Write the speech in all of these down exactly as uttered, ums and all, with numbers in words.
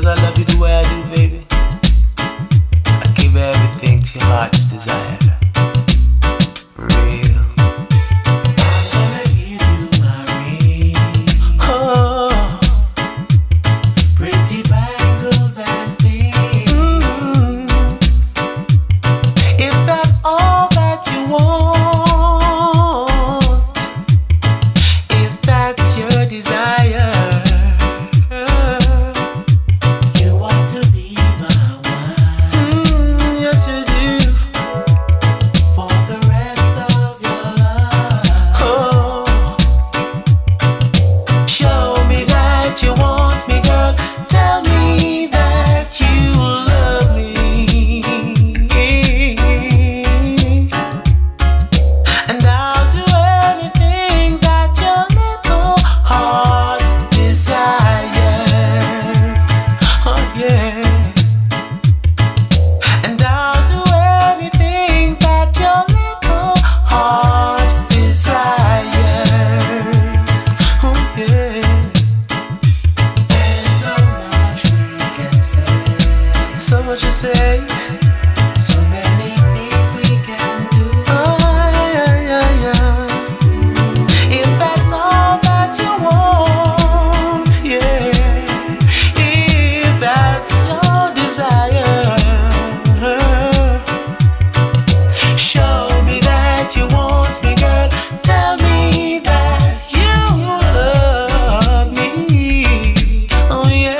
Cause I love you the way I do, baby. I give everything to your heart's desire. Real. I wanna give you my ring. Oh, pretty bangles and things. Mm-hmm. If that's all that you want, if that's your desire. So much to say, so many things we can do. Oh, yeah, yeah, yeah. If that's all that you want, yeah. If that's your desire, show me that you want me, girl. Tell me that you love me. Oh, yeah.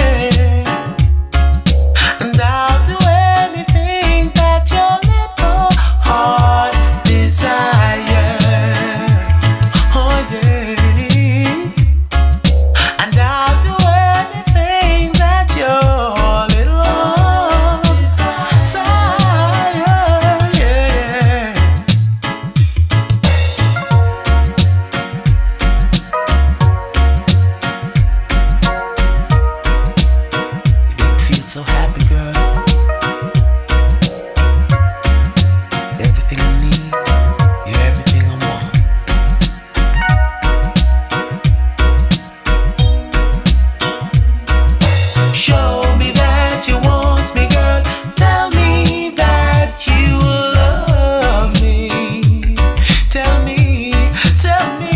So happy, girl. Everything I need, you're everything I want. Show me that you want me, girl. Tell me that you love me. Tell me, tell me,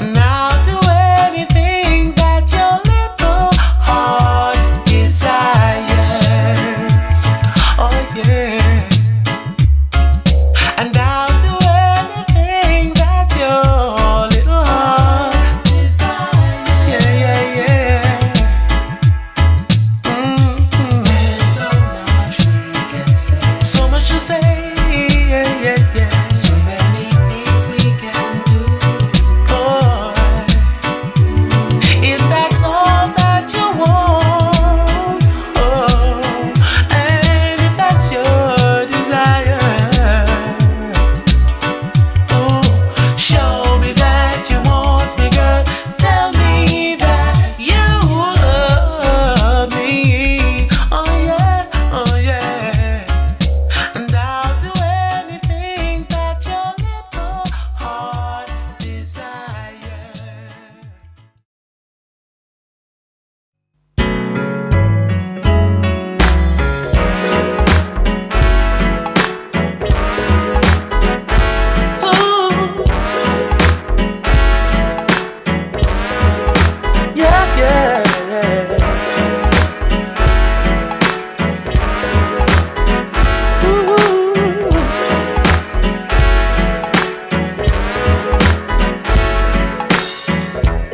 and I'll do anything that your little heart desires, oh yeah, and I'll do anything that your little heart desires, yeah, yeah, yeah. Mm-hmm. There's so much we can say, so much to say, yeah, yeah, yeah. So many things we can do, boy. If that's all that you want.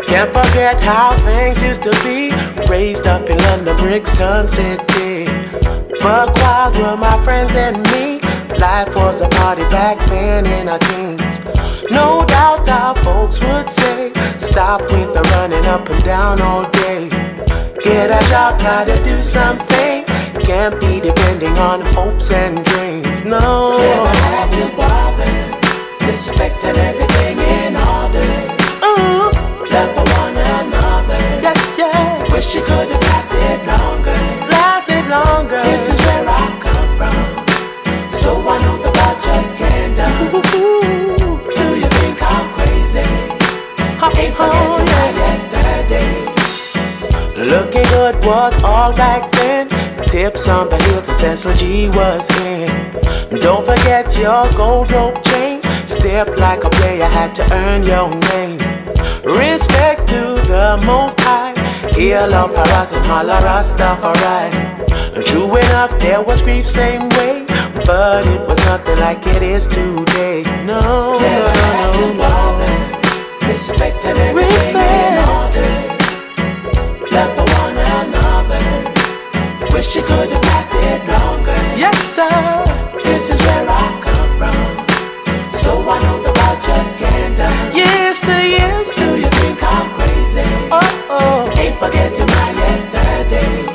Can't forget how things used to be. Raised up in London, Brixton City. Buck wild were my friends and me. Life was a party back then in our teens. No doubt our folks would say, stop with the running up and down all day. Get a job, try to do something. Can't be depending on hopes and dreams, no. Never had to bother, respected everything in order. Love for one another. Yes, yes. Wish you could have lasted longer. Lasted longer. This is where I come from, so I know about your scandal. Ooh. Do you think I'm crazy? I ain't forgetting my yesterday. Looking good what was all back then. Tips on the heels and Cecil G was in. Don't forget your gold rope chain. Step like a player, had to earn your name. Respect to the Most High. Heal up Paras and holla Rastafari. True enough, there was grief same way, but it was nothing like it is today. No, never had to bother. Respected everything in order. Love for one another. Wish you could have lasted it longer. Yes, sir. This is where I come from, so I know the world just can't die. Yes, to yes. Do you think I'm crazy? Oh, oh. Ain't forgetting my yesterday.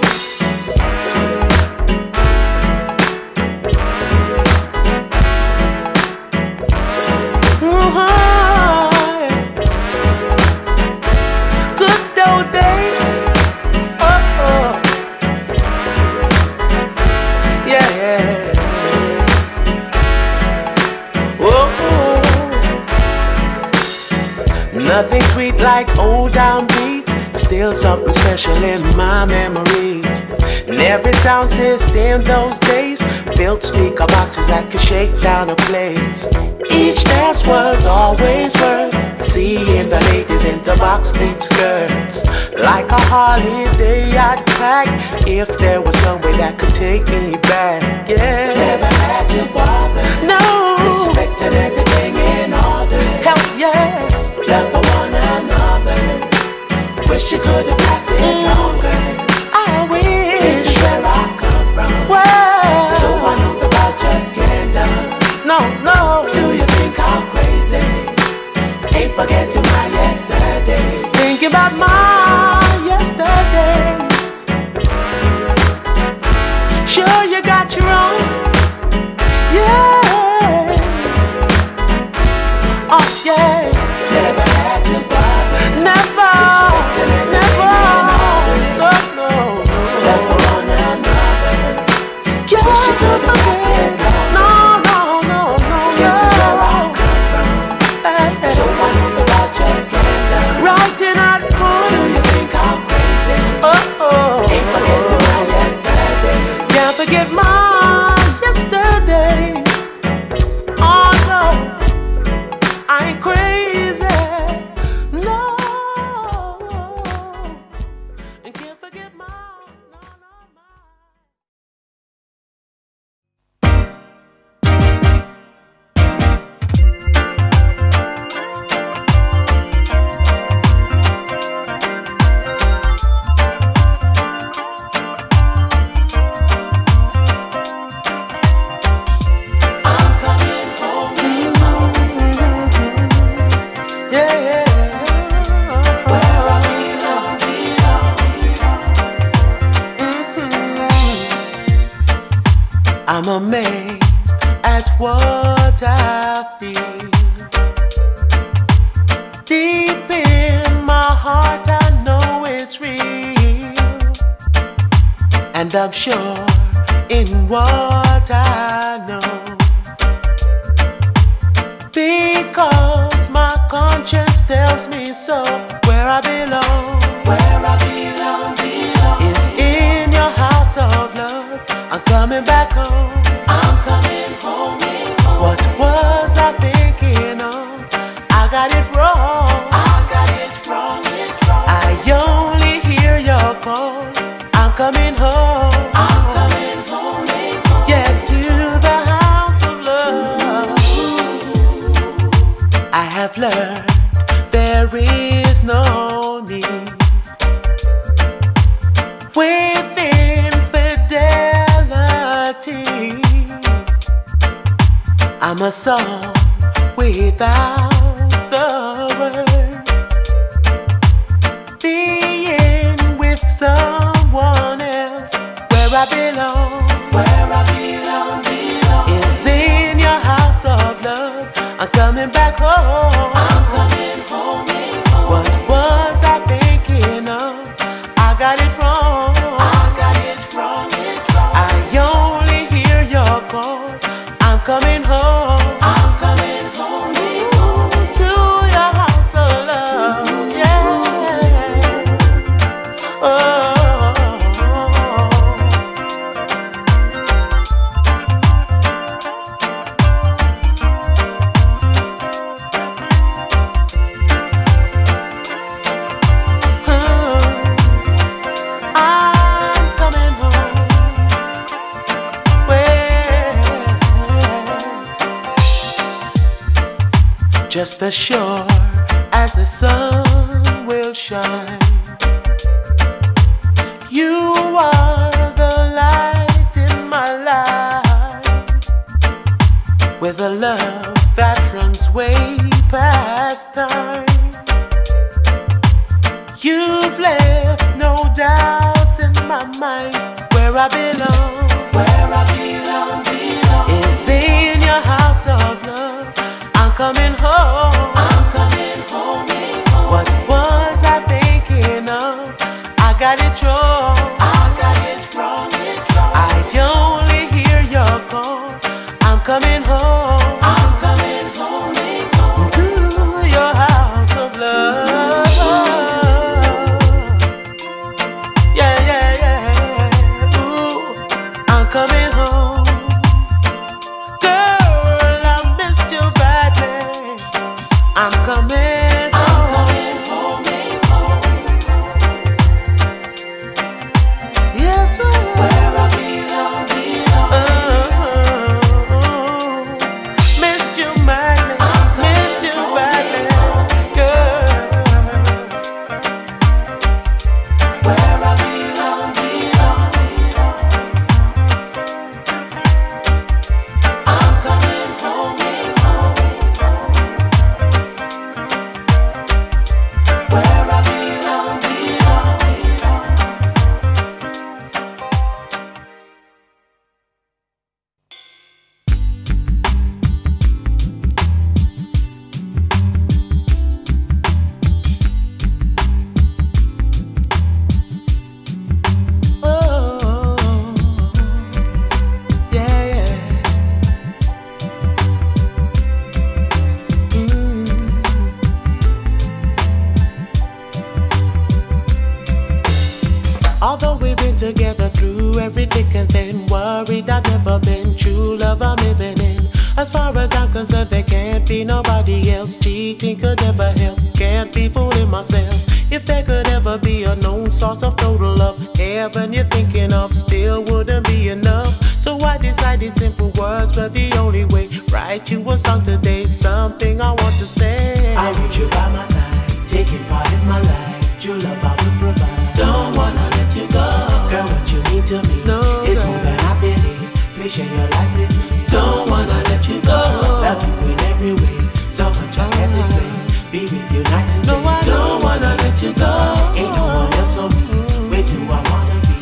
Nothing sweet like old downbeat. Still something special in my memories. And every sound system those days built speaker boxes that could shake down a place. Each dance was always worth seeing the ladies in the box pleat skirts. Like a holiday I'd pack if there was some way that could take me back. Yeah. Never had to bother. No. Respected everything in order. Hell yes. Love for one another. Wish you could have lasted mm. longer. I wish. This is where I come from. Well, so I know the world just can't die. No, no. Do you think I'm crazy? Ain't forgetting my yesterday. Thinking about my yesterdays. Sure you got your own. Yeah. Oh yeah. Oh, just as sure as the sun will shine. You are the light in my life, with a love that runs way past time. You've left no doubts in my mind. Where I belong, where I belong, belong is in your house of love. I'm coming home, I'm coming home, home. What was I thinking of? I got it wrong, I got it wrong, it wrong. I only hear your call. I'm coming home, I'm coming home, home. To your house of love. Coming home, girl, I missed you badly. I'm coming, I'm home. Coming home, home. Yes, sir. Where I belong, belong. Oh, oh, oh. Missed you badly, missed you badly, girl. Where I belong, belong. Although we've been together through every thick and thin, worried I've never been, true love I'm living in. As far as I'm concerned, there can't be nobody else. Cheating could ever help, can't be fooling myself. If there could ever be a known source of total love, heaven you're thinking of still wouldn't be enough. So I decided simple words were the only way. Write you a song today, something I want to say. I want you by my side, taking part in my life. True love I will provide, don't wanna go. Girl, what you mean to me, no, it's more than I believe. Please share your life with me. Don't wanna let you go. Love you in every way, so much I can't explain. Be with you night and day. No, don't wanna let you go. Ain't no one else for me. With you I wanna be.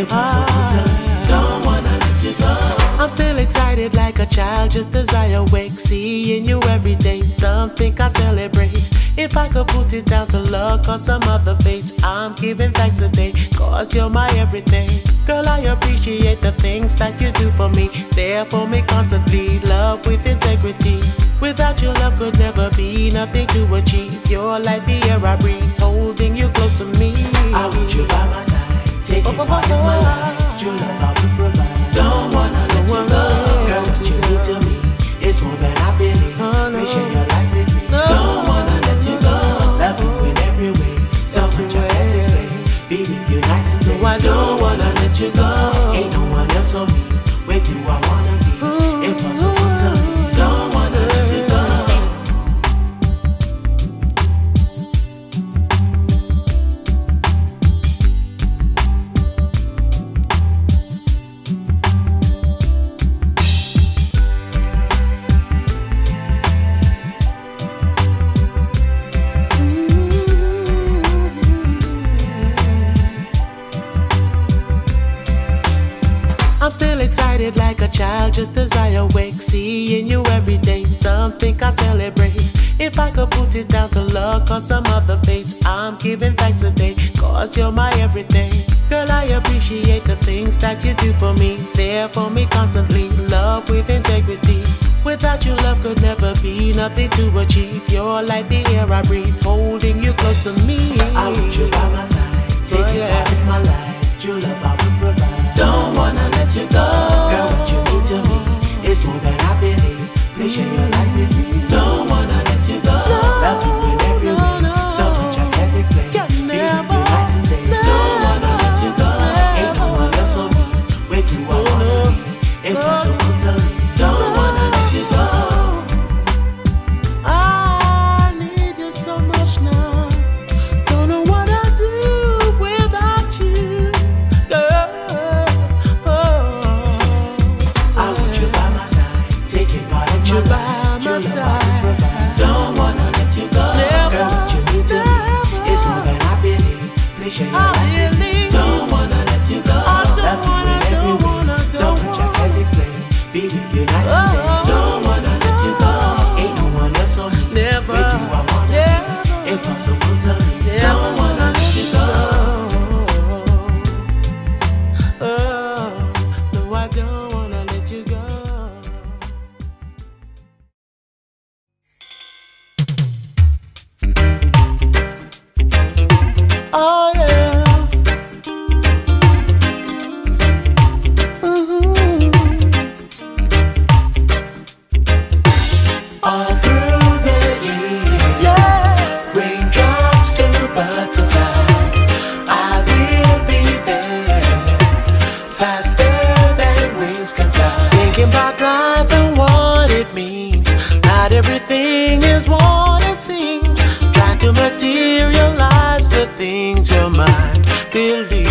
Impossible to me. Don't wanna let you go. I'm still excited like a child, just as I awake, seeing you every day. Something I celebrate. If I could put it down to luck or some other fate, I'm giving thanks today, cause you're my everything. Girl, I appreciate the things that you do for me. There for me constantly, love with integrity. Without your love could never be nothing to achieve. You're like the air I breathe, holding you close to me. I want you by my side, taking oh, oh, oh, part of my life. Your love I will provide, don't wanna let you go. Girl, what you need to me, it's more than I believe. Oh, no. Share your life with me, no. Don't wanna let you go. Love you in every way, so much I can't explain. Be with you night and day. No, I don't wanna let you go. Ain't no one else for me. With you I wanna be. Ooh, impossible to me. Don't wanna let you go. I'm still excited like a child, just as I awake, seeing you every day, something I celebrate. If I could put it down to luck or some other fate, I'm giving thanks today, cause you're my everything. Girl, I appreciate the things that you do for me. There for me constantly, love with integrity. Without you, love could never be nothing to achieve. You're like the air I breathe, holding you close to me. I want you by my side, taking yeah. part in my life. True love I will provide, don't wanna let you go. Girl, what you mean to me, it's more than I believe. Please share your life with me. Don't wanna let you go. Love you in every way, so much I can't explain. Be with you night and day. Don't wanna let you go. Ain't no one else for me. With you I wanna be. Impossible to leave. Don't wanna let you go. Oh yeah. Mm-hmm. All through the year, yeah. Raindrops to butterflies, I will be there, faster than wings can fly. Thinking about life and what it means. Not everything is what it seems. Trying to materialize the things your mind believes.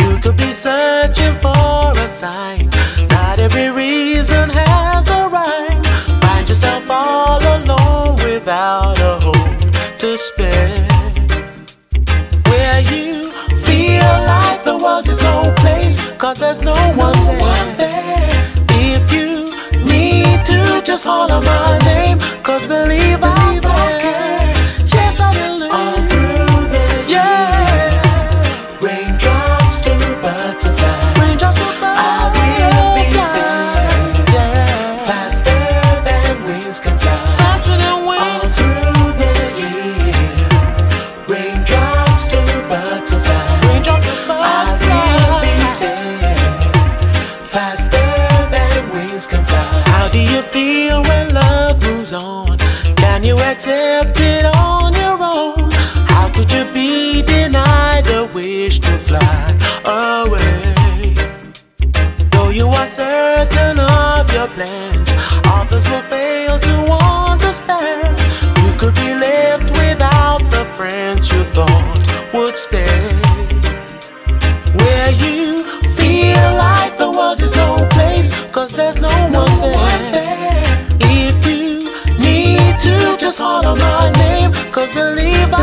You could be searching for a sign. Not every reason has a rhyme. Find yourself all alone without a hope to spare. Where you feel like the world is no place, 'cause there's no one there. If you need to, just holler my name, 'cause believe I feel when love moves on. Can you accept it on your own? How could you be denied the wish to fly away? Though you are certain of your plans, others will fail to understand. You could be left without the friends you thought would stay. Where you feel like the world is no place, 'cause there's no one there. Just holler my name, 'cause believe I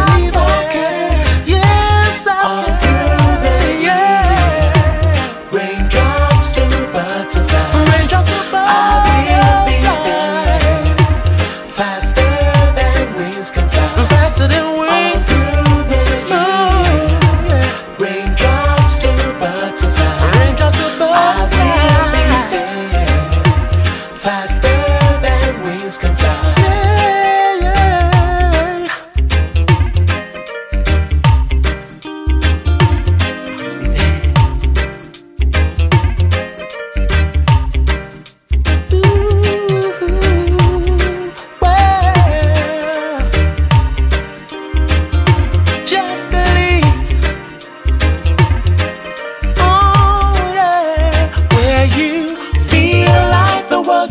can. Yes, I all can. Through the yeah. Raindrops to butterflies, raindrops to butterflies, I will be there, faster than wings can fly, faster than wings. All through the yeah. Yeah. Raindrops to butterflies, raindrops to butterflies, I will be there, faster than wings can fly.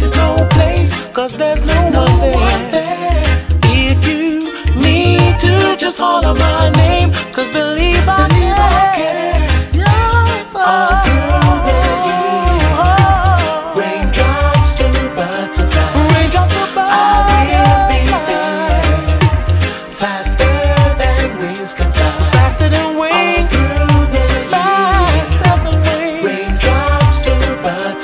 There's no place, 'cause there's no, no one, there. one there. If you need to, just holler my name, 'cause believe, believe I can. Yeah. All through the year, oh. Raindrops to butterflies, raindrops to butterflies, I will be there, faster than wings can fly, faster than wings. All through the year, raindrops to butterflies, raindrops to butterflies,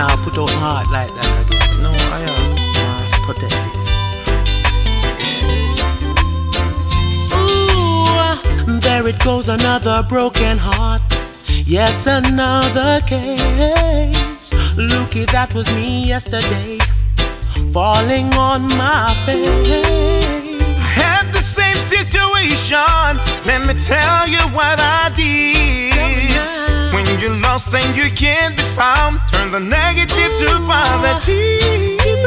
I put out my heart like that again. No, I am. I protect this. Ooh, there it goes, another broken heart. Yes, another case. Looky, that was me yesterday, falling on my face. I had the same situation. Let me tell you what I did. When you're lost and you can't be found, turn the negative to positive. Keep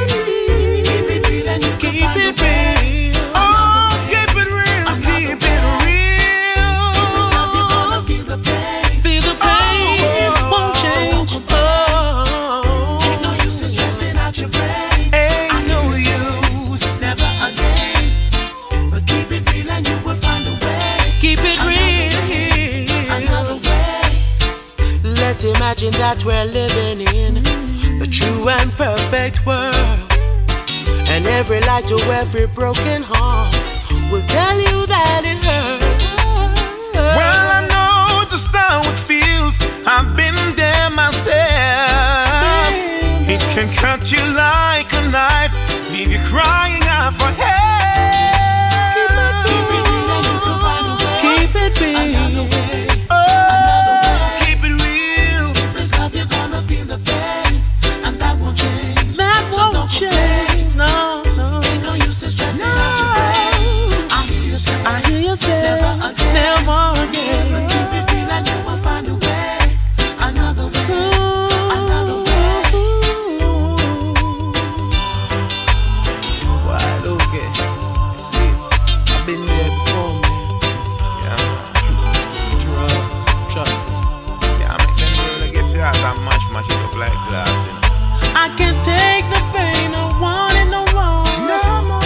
it real, keep it real, and you keep it real. Oh, keep it real, keep it real. Feel the pain, feel the pain. It won't change. Oh, ain't no use in stressing out your brain. Ain't no use, never again. But keep it real, and you will find a way. Keep it real. Another way. can't imagine that we're living in a true and perfect world. And every lie to every broken heart will tell you that it hurts. Well, I know just how it feels. I've been there myself. It can cut you like a knife, leave you crying out for help. Keep it real and you can find a way. Keep it real. Another way. Oh. Another way. Keep it real. If it's love, you're gonna feel the pain, and that won't change. That so won't change. No, no. Ain't no use in stressing no. out your brain. I hear you say. I hear you say. Never again. Never again. But keep it real and you will find a way. Another way. Ooh. Another way. I can't take the pain of wanting the wrong no more.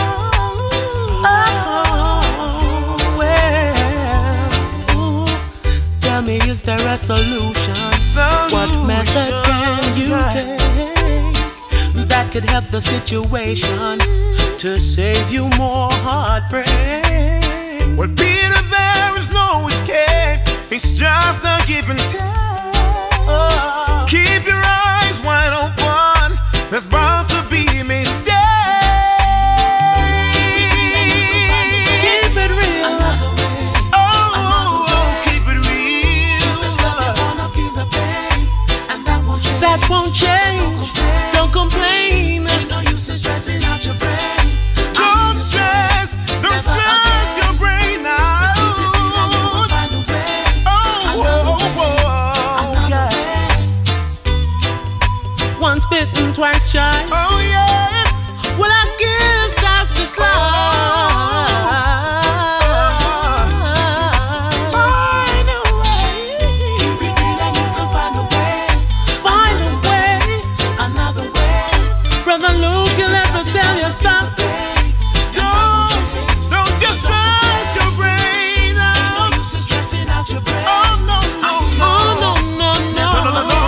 Oh, well. Ooh. Tell me, is there a solution? solution? What method can you take that could help the situation to save you more heartbreak? Well, Peter, there is no escape. It's just a give and take. Oh. Keep your eyes wide open. There's bound to be a mistake. Keep it real. Another way. Oh, oh, keep it real. There's love, you're gonna feel the pain, and that won't change. That won't change. So don't complain. Don't complain. Ain't no use in stressing out your brain. Don't stress. Don't stress your brain now. Once bitten, twice shy. Oh yeah. Well, I guess that's just life. Find a way. Keep it real and you can find a way. Find a way. Another way. Brother Luke, you'll ever tell you something. Don't, don't just stress your brain out. No use in stressing out your brain. Oh no, no, no, no, no, no, no, no, no.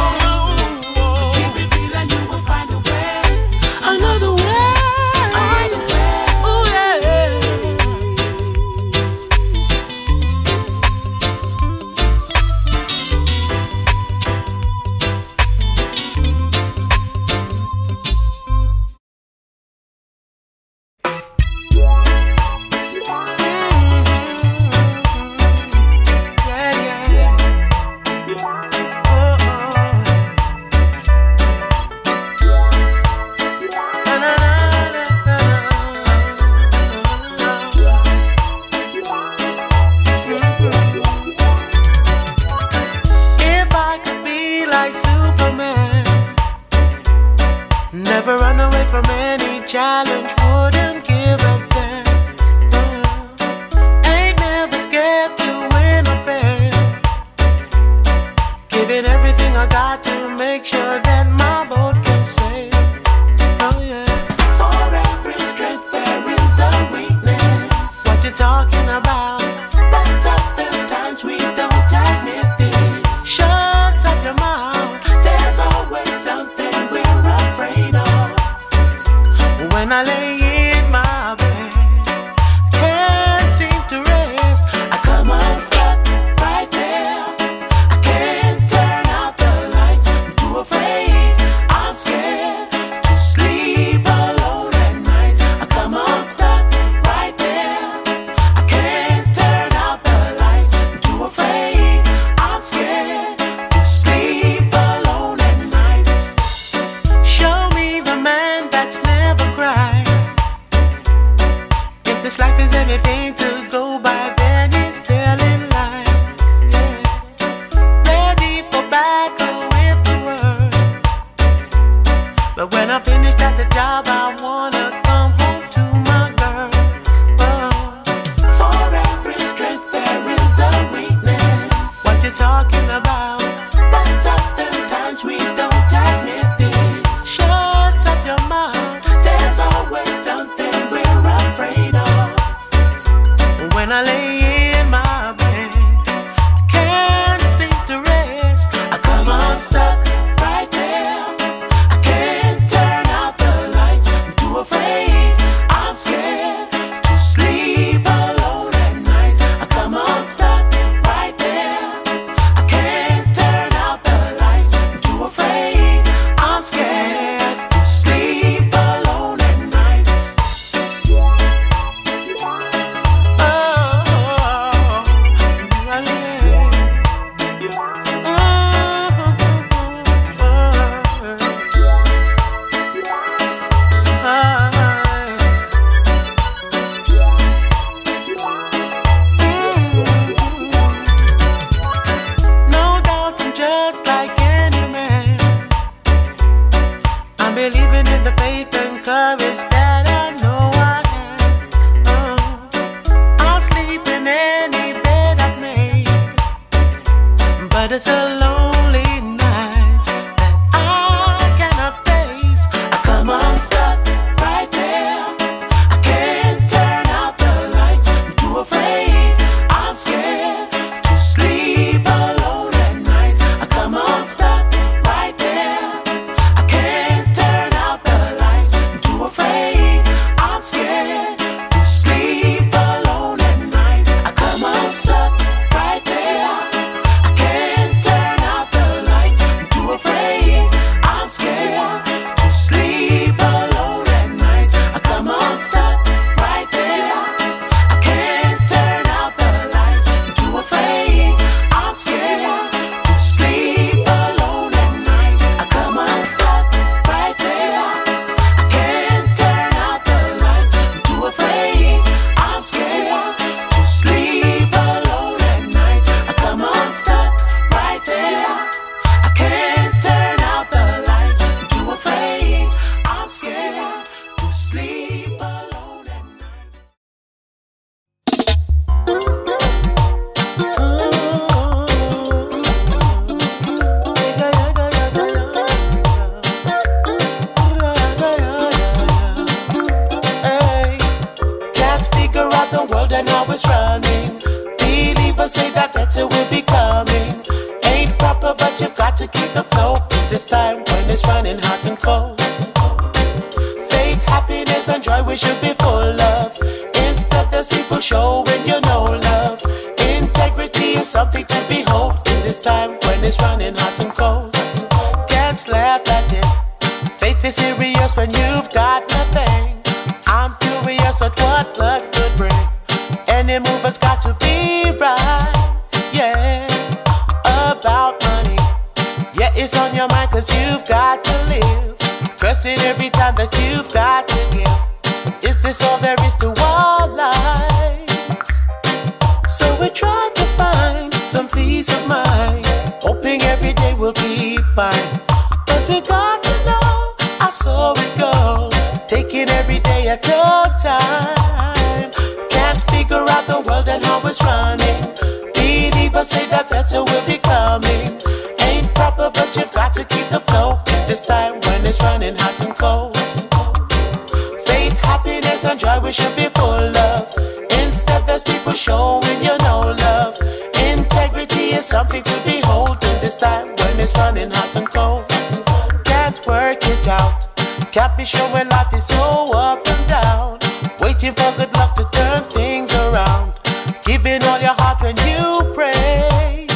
But it's a lonely night that I cannot face. I come unstuck right there. I can't turn out the lights. I'm too afraid, I'm scared to sleep alone at night. I come unstuck right there. I can't turn out the lights. I'm too afraid, I'm scared to sleep alone at night. I come unstuck right there. Running. Believers say that better will be coming. Ain't proper, but you've got to keep the flow this time when it's running hot and cold. Faith, happiness, and joy we should be full of. Instead, there's people showing you no love. Integrity is something to behold in this time when it's running hot and cold. Can't laugh at it. Faith is serious when you've got nothing. I'm curious at what luck could bring. Any move has got to be right, yeah. About money, yeah, it's on your mind cause you've got to live. Cursing every time that you've got to give. Is this all there is to our lives? So we try to find some peace of mind, hoping every day will be fine. But we got to know, I saw it go, taking every day at a time. Can't figure out the world and how it's running. Believers say that better will be coming. Ain't proper, but you've got to keep the flow this time when it's running hot and cold. Faith, happiness, and joy we should be full of. Instead, there's people showing you no love. Integrity is something to behold in this time when it's running hot and cold. Can't work it out. Can't be sure when life is so up and down. Waiting for good luck to turn things around. Giving all your heart when you pray.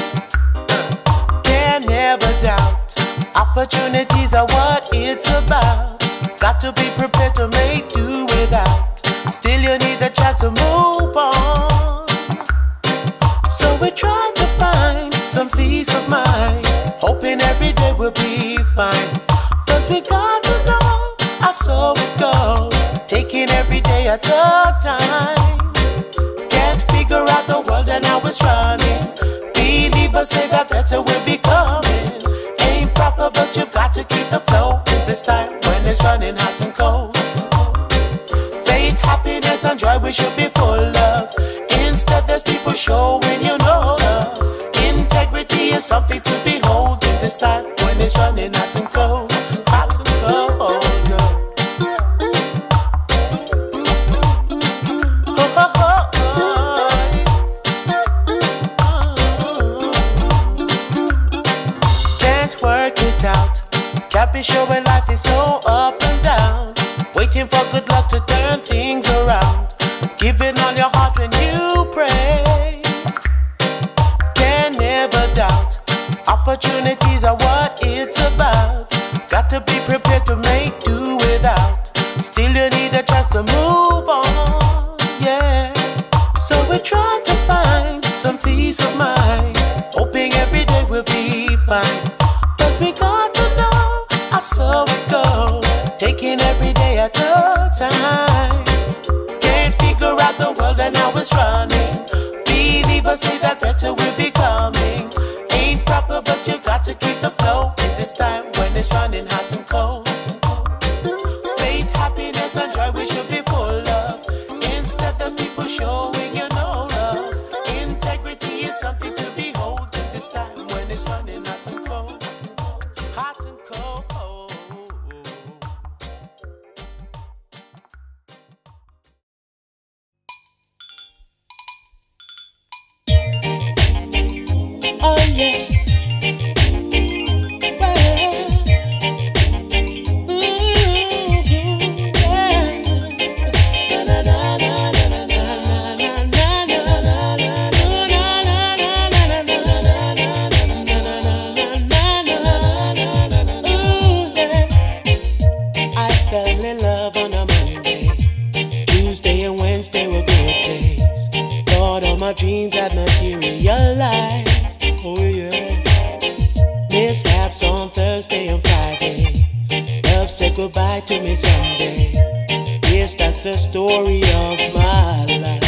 Can never doubt. Opportunities are what it's about. Got to be prepared to make do without. Still you need the chance to move on. So we try to find some peace of mind, hoping every day will be fine. But we got to know, I saw it go, taking every day at a time. Can't figure out the world and how it's running. Believers say that better will be coming. Ain't proper, but you've got to keep the flow in this time when it's running hot and cold. Faith, happiness, and joy we should be full of. Instead, there's people showing you no love. Integrity is something to behold in this time when it's running hot and cold. Hot and cold. Can't be sure when life is so up and down. Waiting for good luck to turn things around. Giving all your heart when you pray. Can never doubt. Opportunities are what it's about. Got to be prepared to make do without. Still you need a chance to move on, yeah. So we try to find some peace of mind, hoping every day will be fine. But we got to know, I saw it go, taking every day at a time. Can't figure out the world and how it's running. Believers say that better will be coming. Ain't proper, but you've got to keep the flow in this time when it's running hot and cold. Faith, happiness, and joy we should be full of. Instead, there's people showing you no love. Integrity is something to behold in this time when it's running. our dreams have materialized. Oh yes. Mishaps on Thursday and Friday. Love said goodbye to me Sunday. Yes, that's the story of my life.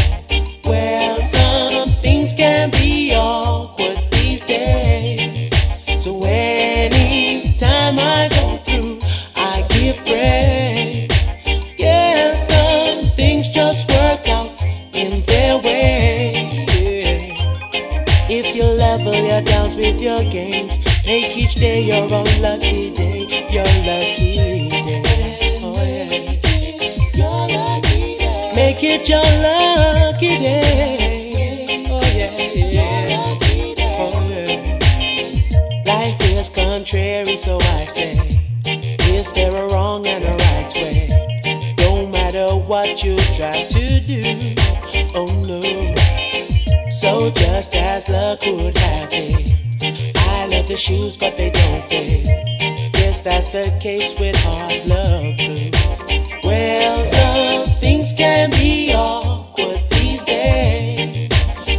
Well, some things can be awkward these days. So any time I go through, I give praise. Yeah, some things just work out in their way. Yeah. If you level your downs with your gains, make each day your unlucky day, your lucky day. Oh yeah, your lucky day. Make it your lucky day. Oh yeah, yeah. Oh yeah. Life is contrary, so I say, is there a wrong and a right way? No matter what you try to do. Oh no. So just as luck would have it, I love the shoes but they don't fit. Yes, that's the case with hard love blues. Well, some things can be awkward these days.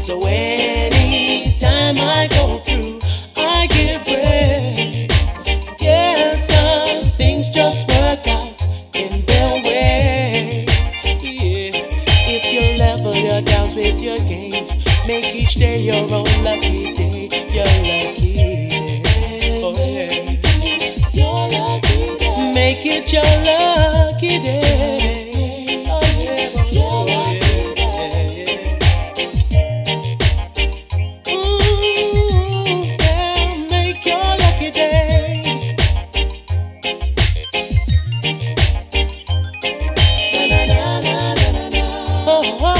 So any time I go through, I give praise. Yeah, some things just work out in their way. Your downs with your gains, make each day your own lucky day, your lucky day. Oh yeah, your lucky day. Make it your lucky day. Oh yeah, your lucky day. Ooh, yeah, make your lucky day. Na na na na na. Oh oh.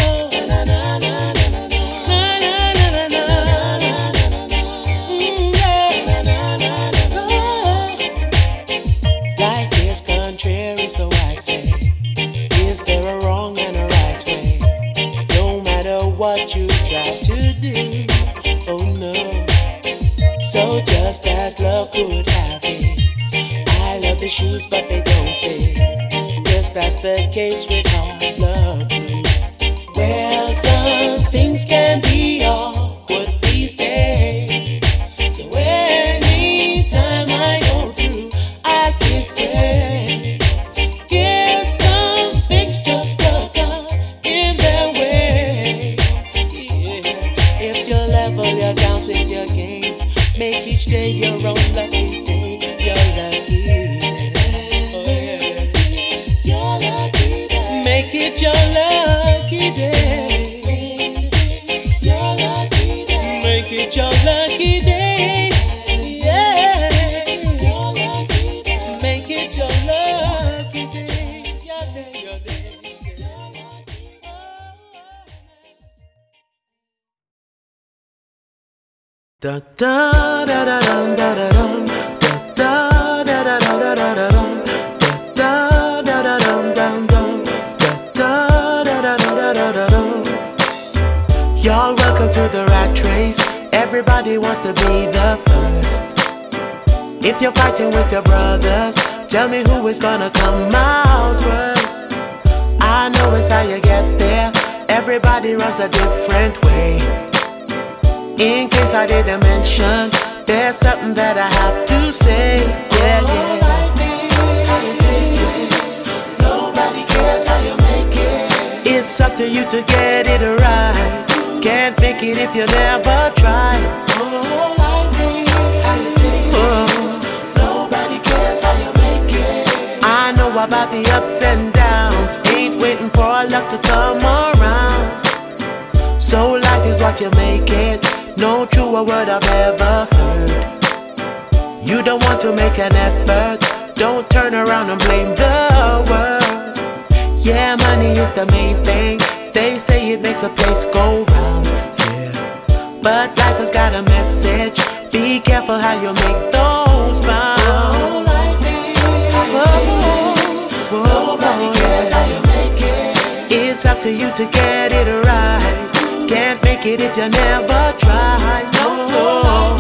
So I say, is there a wrong and a right way? No matter what you try to do, oh no. So just as love would have it, I love the shoes but they don't fit. Yes, that's the case with hard love blues. Well, some things can be awkward these days. So any time I go through, I give praise. Make each day your own lucky day, your lucky day. Oh yeah, your lucky day. Make it your lucky day. Your lucky day. Make it your lucky day. Yeah, your lucky day. Make it your lucky day. Your day, your day. Da da da da da da da da da da da da da da. Y'all welcome to the rat race. Everybody wants to be the first. If you're fighting with your brothers, tell me who is gonna come out first. I know it's how you get there. Everybody runs a different way. In case I didn't mention, there's something that I have to say. Yeah, yeah. How you take it? Nobody cares how you make it. It's up to you to get it right. Can't make it if you never try. Oh, how you take it? Nobody cares how you make it. I know about the ups and downs. Ain't waiting for luck to come around. So life is what you make it. No truer word I've ever heard. You don't want to make an effort, don't turn around and blame the world. Yeah, money is the main thing. They say it makes a place go round. Yeah. But life has got a message. Be careful how you make those bounds. Oh, oh, oh, nobody cares how you make it. It's up to you to get it right. Can't make it if you never try. No, no. How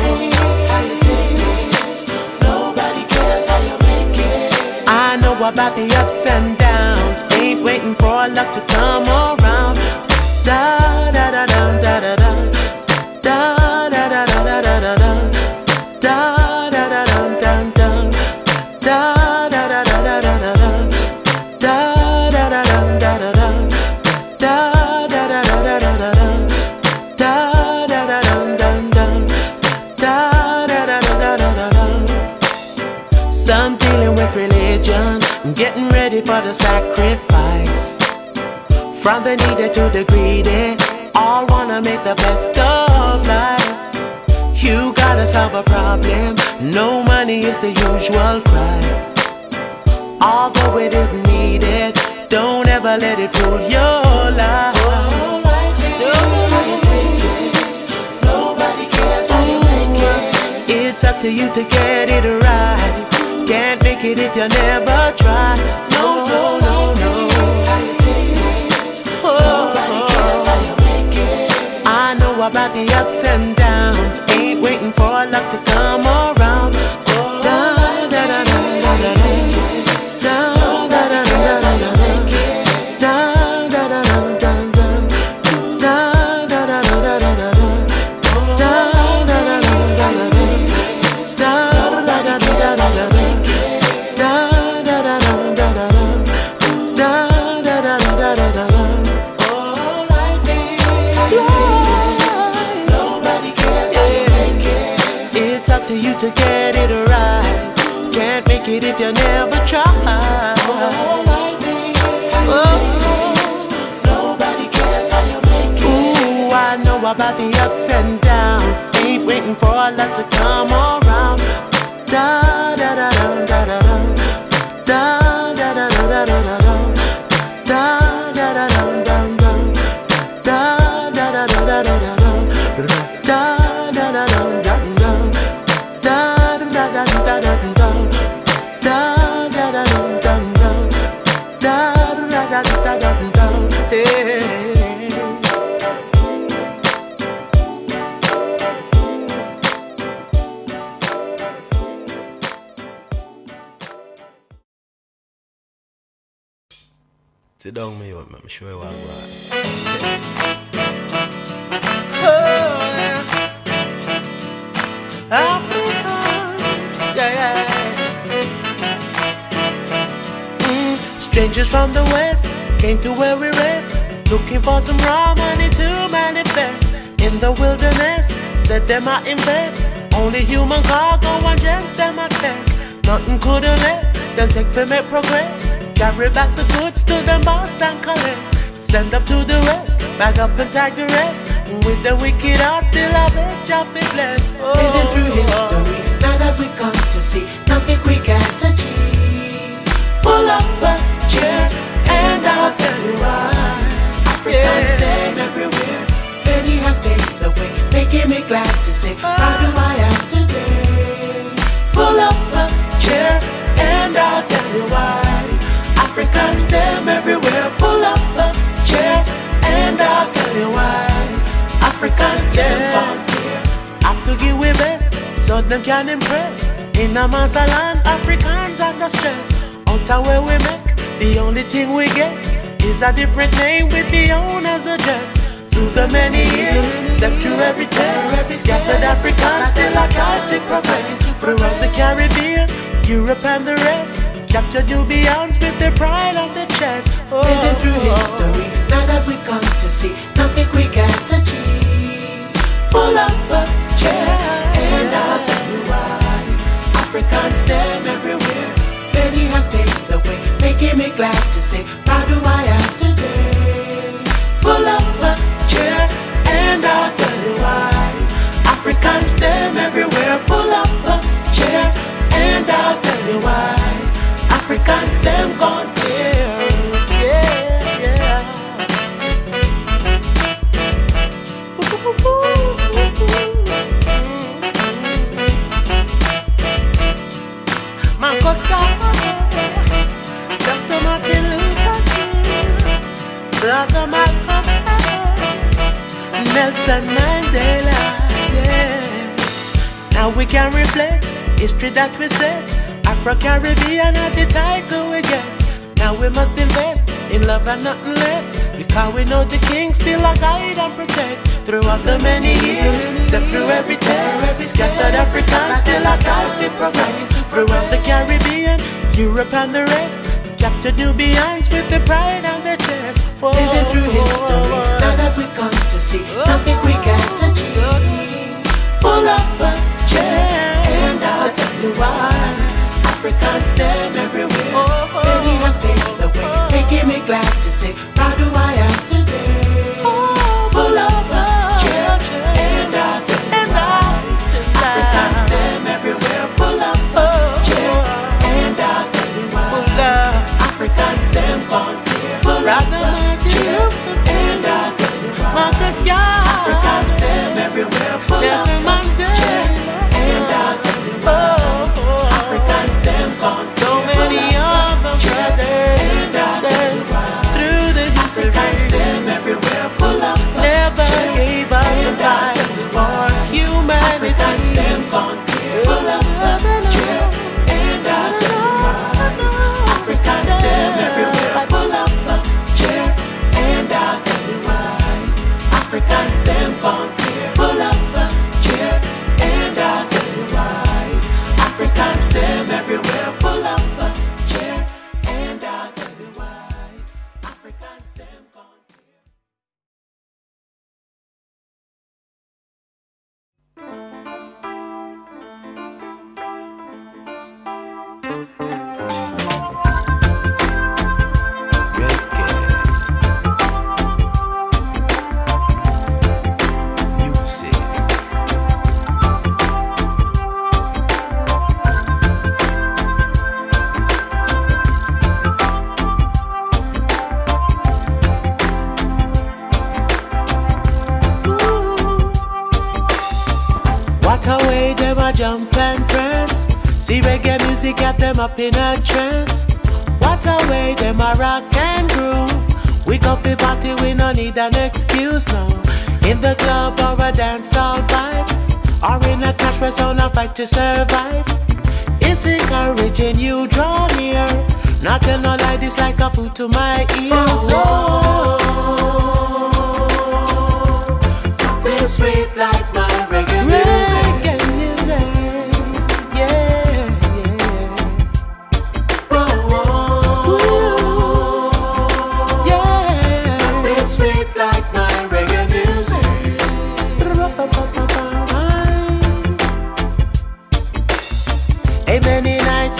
you take it? Nobody cares how you make it. I know about the ups and downs. Ain't waiting for luck to come around. Da da da da da da. ready for the sacrifice. From the needy to the greedy, all wanna make the best of life. You gotta solve a problem, no money is the usual cry. Although it is needed, don't ever let it rule your life. It's up to you to get it right. Can't make it if you never try. No, no, no, no. Oh, I know about the ups and downs. Ain't waiting for luck to come around. Down, down, down, down, down, down, down, down, down. You to get it right. Can't make it if you never try. All I need, oh. Nobody cares how you make it. Ooh, I know about the ups and downs. Ain't waiting for a lot to come around. Da da da da da da da. Da da da da da da. Sit down me, I'm sure you are right. Africa, yeah, yeah. Mm, strangers from the west came to where we rest, looking for some raw money to manifest. In the wilderness, said them I invest. Only human cargo and gems them I take. Nothing could have left them take for me progress. Carry back the goods to the boss and collect. Send up to the west, back up and tag the rest. With the wicked heart, still I bet y'all be blessed. Oh, living through history, now that we come to see nothing we can't achieve. Pull up a chair and I'll tell you why. Africans yeah. stand everywhere, many have paved the way, making me glad to say how do I am today. Pull up a chair and I'll tell you why. Africans, them everywhere. Pull up a chair and I'll tell you why. Africans, them out here. Have to give way best, so them can impress. In a massa land, Africans under stress. Out of where we make, the only thing we get is a different name with the owner's address. Through the many years, step through every test. Scattered Africans, still I got the progress. Throughout the Caribbean, Europe and the rest. Captured Nubians with the pride on the chest. Oh. Living through history, now that we come to see nothing we can't achieve. Pull up a chair and I'll tell you why. Africans stand everywhere, many have paved the way, making me glad to say how do I am today. Pull up a chair and I'll tell you why. Africans stand everywhere. Pull up a chair and I'll tell you why. Africans, them gone clear. Yeah, yeah. Ooh, ooh, ooh. Marcus Garvey, Doctor Martin Luther King, Brother Malcolm X, Nelson Mandela. Yeah. Now we can reflect history that we set. Afro-Caribbean at the title we get. Now we must invest in love and nothing less, because we know the king still a guide and protect. Throughout the many years, step through every test. Scattered Africans still a guide to progress. Throughout the Caribbean, Europe and the rest. Captured Nubians with the pride on their chest. Whoa. Living through history, now that we come to see nothing we can't achieve. Pull up a chair and I'll tell you why. Africans stand everywhere, many have been back to say, why do I have to be? Oh, pull over, chill, and I and I Africans them everywhere. Pull up, chill, and I pull up. Africans them on here. Pull up, chill, and I Africans them everywhere. Pull up, chill, and I Africans them on so many. Get them up in a trance. What a way them a rock and groove. We go for party, we no need an excuse now. In the club or a dance all vibe, or in a cash press on a fight to survive. It's encouraging you draw near. Not tell no lie, this like a food to my ears. Oh, nothing sweet like my reggae music.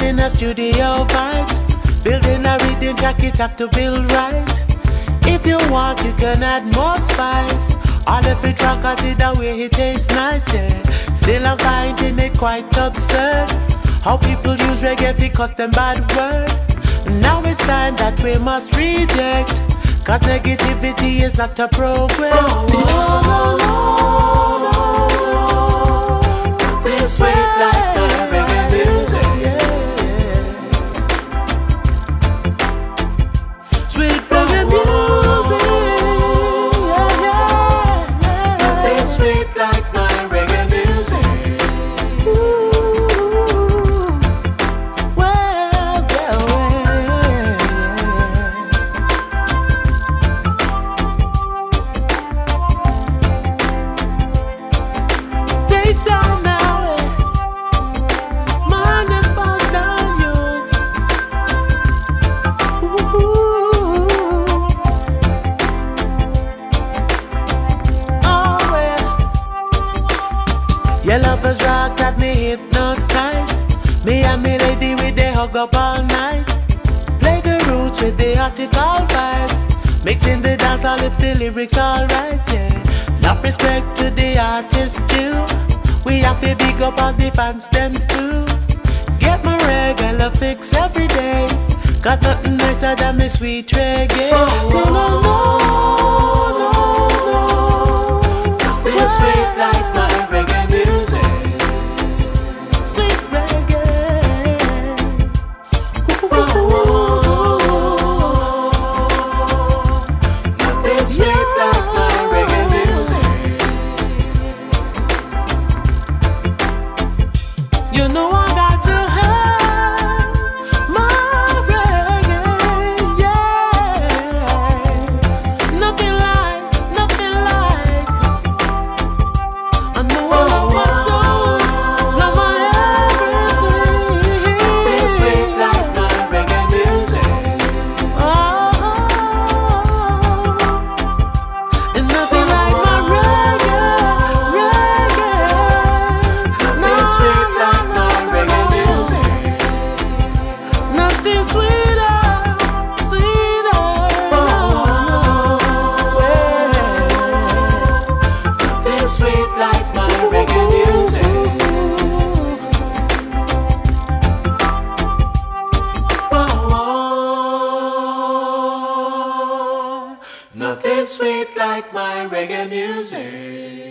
In a studio vibes, building a reading jacket up to build right. If you want, you can add more spice. All every track I see that way it tastes nice, yeah. Still I'm finding it quite absurd how people use reggae because them bad word. Now it's time that we must reject, cause negativity is not a progress. Oh, oh, oh, oh, oh. Nothing sweet like my reggae music. Up all night, play the roots with the article vibes, mixing the dance all if the lyrics all right, yeah. Enough respect to the artist too, we have to big up all the fans them too. Get my regular fix every day, got nothing nicer than my sweet reggae. Oh, no, no, no, no, no. Nothing no. Sweet like my reggae music. sweet like my reggae music.